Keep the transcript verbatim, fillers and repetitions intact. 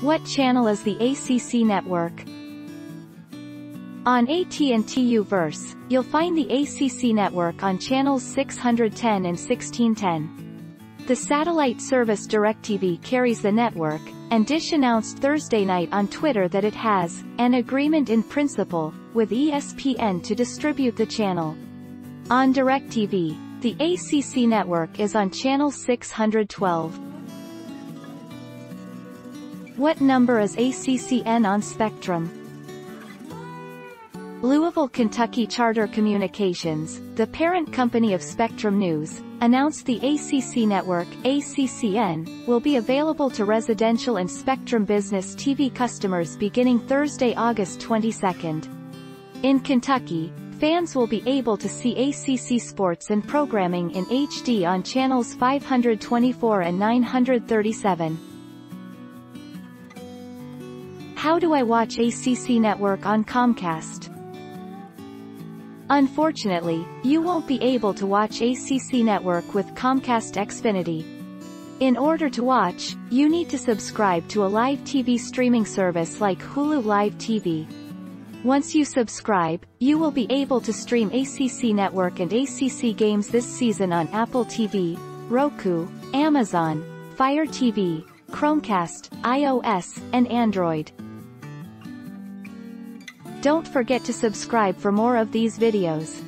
What channel is the A C C network? On A T and T U-verse, you'll find the A C C network on channels six hundred ten and sixteen ten. The satellite service DirecTV carries the network, and Dish announced Thursday night on Twitter that it has an agreement in principle with E S P N to distribute the channel. On DirecTV, the A C C network is on channel six hundred twelve. What number is A C C N on Spectrum? Louisville, Kentucky Charter Communications, the parent company of Spectrum News, announced the A C C network, A C C N, will be available to residential and Spectrum Business T V customers beginning Thursday, August twenty-second. In Kentucky, fans will be able to see A C C sports and programming in H D on channels five hundred twenty-four and nine hundred thirty-seven. How do I watch A C C Network on Comcast? Unfortunately, you won't be able to watch A C C Network with Comcast Xfinity. In order to watch, you need to subscribe to a live T V streaming service like Hulu Live T V. Once you subscribe, you will be able to stream A C C Network and A C C games this season on Apple T V, Roku, Amazon, Fire T V, Chromecast, iOS, and Android. Don't forget to subscribe for more of these videos.